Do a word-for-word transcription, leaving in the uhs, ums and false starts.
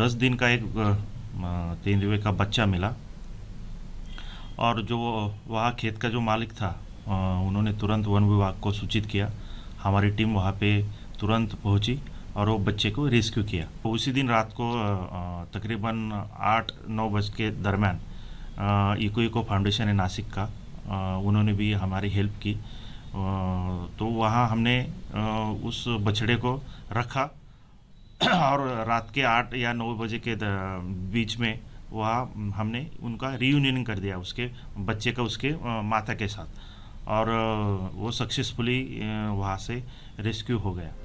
दस दिन का एक तेंदुए का बच्चा मिला और जो वहाँ खेत का जो मालिक था उन्होंने तुरंत वन विभाग को सूचित किया। हमारी टीम वहाँ पे तुरंत पहुँची और वो बच्चे को रेस्क्यू किया। उसी दिन रात को तकरीबन आठ नौ बज के दरम्यान इको इको फाउंडेशन है नासिक का, उन्होंने भी हमारी हेल्प की। तो वहाँ हमने उस बछड़े को रखा और रात के आठ या नौ बजे के बीच में वहाँ हमने उनका रीयूनियन कर दिया, उसके बच्चे का उसके माता के साथ, और वो सक्सेसफुली वहाँ से रेस्क्यू हो गया।